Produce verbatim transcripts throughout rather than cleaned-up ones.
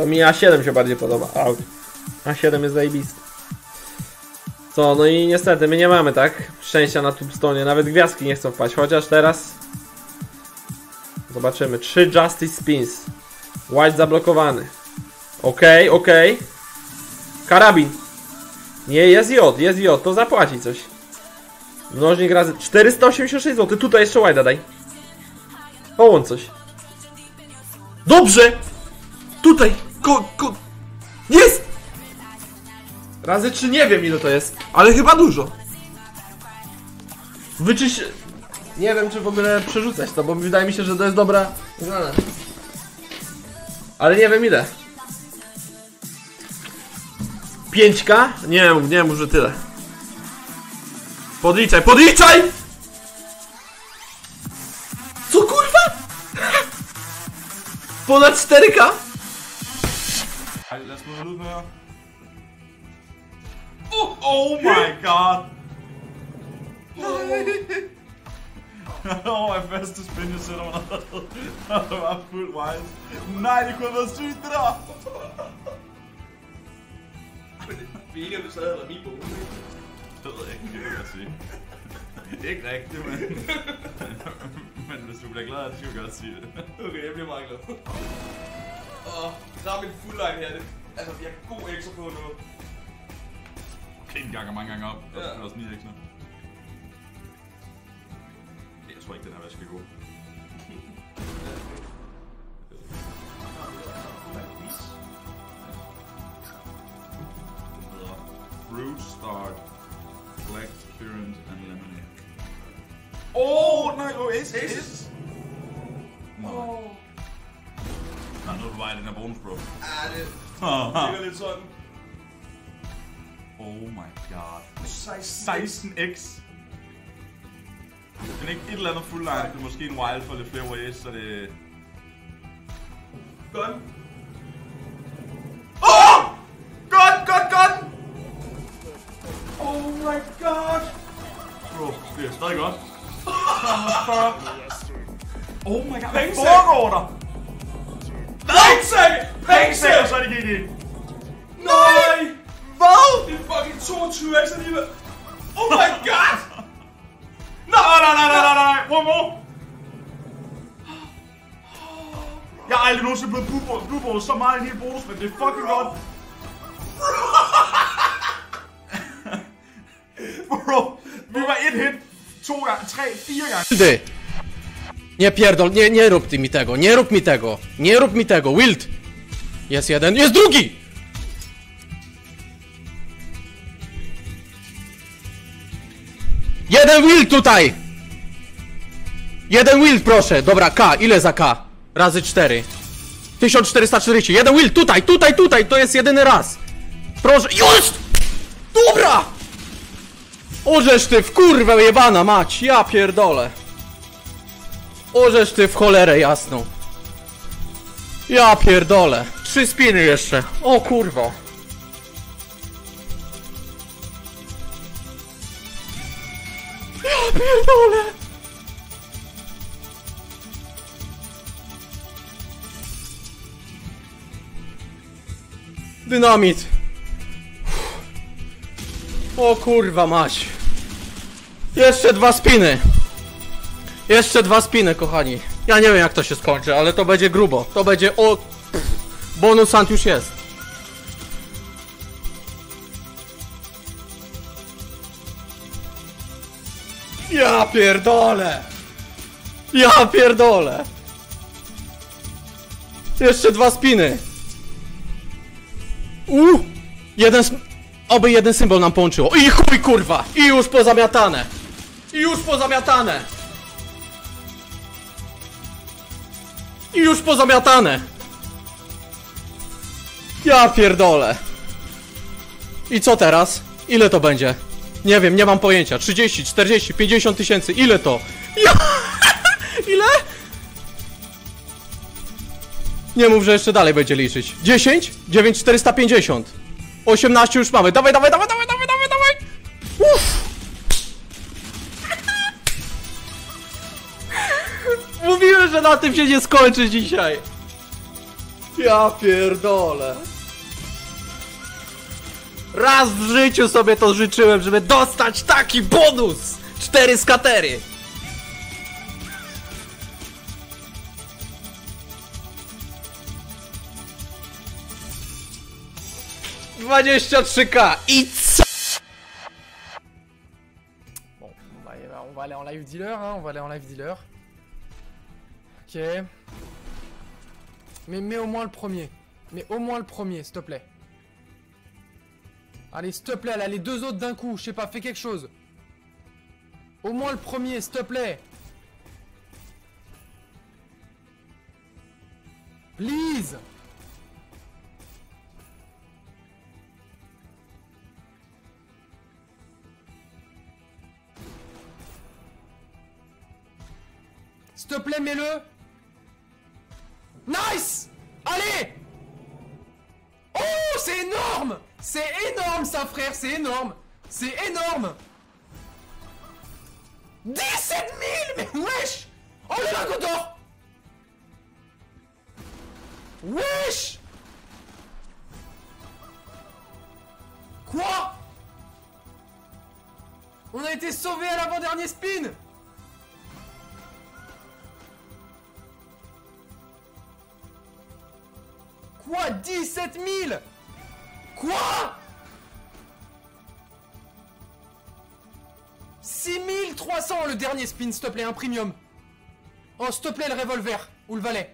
To mi A siedem się bardziej podoba. Audi. A siedem jest zajebisty. Co, no i niestety my nie mamy, tak? Szczęścia na Tombstone'ie. Nawet gwiazdki nie chcą wpaść, chociaż teraz... Zobaczymy. trzy Justice Spins. White zablokowany. Okej, okay, okej. Okay. Karabin. Nie, jest J, jest J. To zapłaci coś. Mnożnik razy... czterysta osiemdziesiąt sześć złotych. Tutaj jeszcze White'a daj. Połącz coś. Dobrze! Tutaj! Ko, ko... Jest! Razy trzy, nie wiem ile to jest, ale chyba dużo. Wyczyś... Nie wiem czy w ogóle przerzucać to, bo wydaje mi się, że to jest dobra znana. Ale nie wiem ile. pięć ka? Nie wiem, nie wiem, może tyle. Podliczaj, podliczaj! Co kurwa? Ponad cztery ka? Oh, oh my god! Oh, mijn beste spinners zijn allemaal footwise. Nee, ik wil wel zoiets eraf! Vier hebben ze niet boven. Dat wil ik niet meer zien. Ik denk het, man. Man, dat is hoe blij ik laat je gaat zien. Oké, heb je maar gehad. Oh, daar ben ik full line her. En dat jij koe ik zo gewoon hoor. En ganger mange gange op, og så spiller også ni ekstra. Jeg tror ikke, den her skal gå. Root start, black currant and lemonade. Åh, nej, åh, ace, ace! Nej. Nej, nu er du vej i den her bonus, bro. Ah, det ligger lidt sådan. Oh my god. seksten x. Men ikke et eller andet full line. Det er måske en wild for lidt flere ways, så det... Gun! Åh! Gun, gun, gun! Oh my god! Bro, det er stadig godt. Oh my god, hvad foregår der? Pengsack! Pengsack! Og så er det G D. Nej! Hvad? Det er fucking toogtyve x alligevel. Oh my god! Nej, nej, nej, nej, nej, one more! Jeg er aldrig nogensinde blevet blueball så meget i en hel bonus, men det er fucking godt. Bro, vi var et hit, to gange, tre, fire gange. Wildy! Nie pierdol, nie, nie rób ty mi tego, nie rób mi tego, nie rób mi tego, Wild! Jest jeden, jest drugi! Jeden Wild tutaj! Jeden Wild proszę! Dobra, K, ile za K? Razy cztery. tysiąc czterysta czterdzieści. Jeden Wild tutaj, tutaj, tutaj! To jest jedyny raz! Proszę... Już! Dobra! Orzesz ty w kurwę jebana mać! Ja pierdolę! Orzesz ty w cholerę jasną! Ja pierdolę! Trzy spiny jeszcze! O kurwa! Pierdolę! Dynamit! O kurwa mać! Jeszcze dwa spiny! Jeszcze dwa spiny, kochani! Ja nie wiem jak to się skończy, ale to będzie grubo. To będzie o... Pff, bonus ant już jest. Ja pierdolę! Ja pierdolę! Jeszcze dwa spiny! Uuu! Jeden... Oby jeden symbol nam połączyło. I chuj kurwa! I już pozamiatane! I już pozamiatane! I już pozamiatane! Ja pierdolę! I co teraz? Ile to będzie? Nie wiem, nie mam pojęcia. trzydzieści, czterdzieści, pięćdziesiąt tysięcy. Ile to? Ja... Ile? Nie mów, że jeszcze dalej będzie liczyć. dziesięć, dziewięć, czterysta pięćdziesiąt. osiemnaście już mamy. Dawaj, dawaj, dawaj, dawaj, dawaj, dawaj, dawaj. Uff. Mówiłem, że na tym się nie skończy dzisiaj. Ja pierdolę. Raz w życiu sobie to życzyłem, żeby dostać taki bonus! Cztery skatery! dwadzieścia trzy tysiące i co? Bon, on va aller en live dealer, hein, on va aller en live dealer. Ok. Mais mets au moins le premier. Mais au moins le premier, s'il te plaît. Allez, s'il te plaît, là, les deux autres d'un coup, je sais pas, fais quelque chose. Au moins le premier, s'il te plaît. Please. S'il te plaît, mets-le. Nice. Allez. Oh, c'est énorme. C'est énorme ça frère, c'est énorme. C'est énorme. dix-sept mille. Mais wesh. Oh le dragon d'or. Wesh. Quoi? On a été sauvés à l'avant-dernier spin. Quoi? dix-sept mille. Quoi? six mille trois cents le dernier spin, s'il te plaît, un premium. Oh, s'il te plaît, le revolver ou le valet.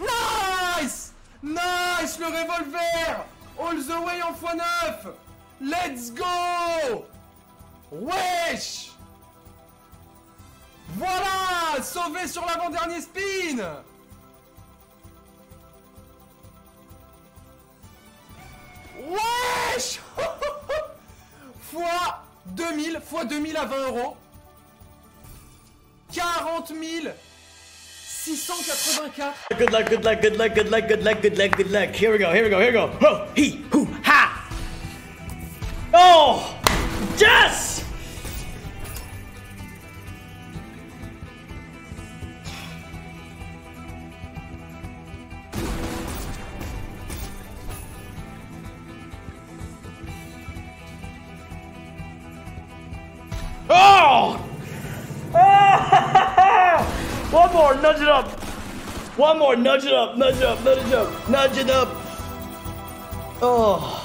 Nice! Nice, le revolver! All the way en fois neuf! Let's go! Wesh! Voilà! Sauvé sur l'avant-dernier spin! Wesh. fois deux mille, fois deux mille à vingt euros. quarante mille six cent quatre-vingt-quatre. Good luck, good luck, good luck, good luck, good luck, good luck, good luck. Here we go, here we go, here we go. Ho, he, hoo, ha. Oh, yes. One more, nudge it up. One more, nudge it up, nudge it up, nudge it up, nudge it up. Oh.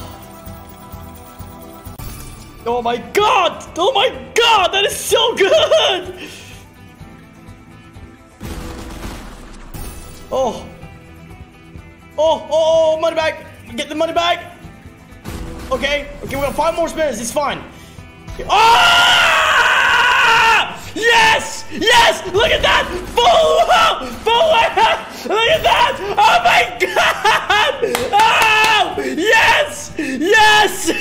Oh my god! Oh my god! That is so good! Oh. Oh, oh, oh, money back. Get the money back. Okay, okay, we got five more spins. It's fine. Okay. Oh! Yes! Yes! Look at that! Full up! Full up! Look at that! Oh my god! Oh! Yes! Yes!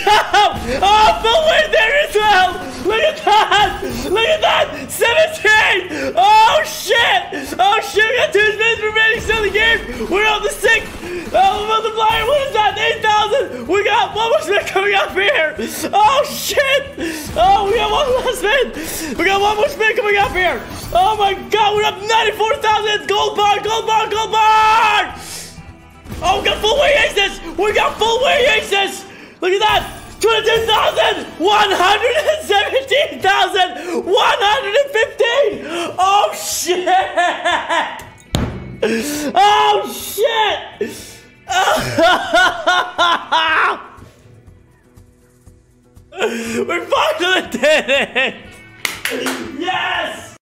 Oh, full win there as well! Look at that! Look at that! seventeen! Oh shit! Oh shit! We got two minutes remaining still in the game! We're on the sixth! Oh, multiplier! What is that? eight thousand! We got one more spin coming up here! Oh shit! Oh, we got one last spin! We got one more spin coming up here! Oh my god! We're up ninety-four thousand! Gold bar! Gold bar! Gold bar! Oh, we got full wing aces! We got full wing aces! Look at that! twenty-two thousand! one hundred seventeen thousand! one hundred fifteen! Oh shit! Oh shit! We finally did it! Yes!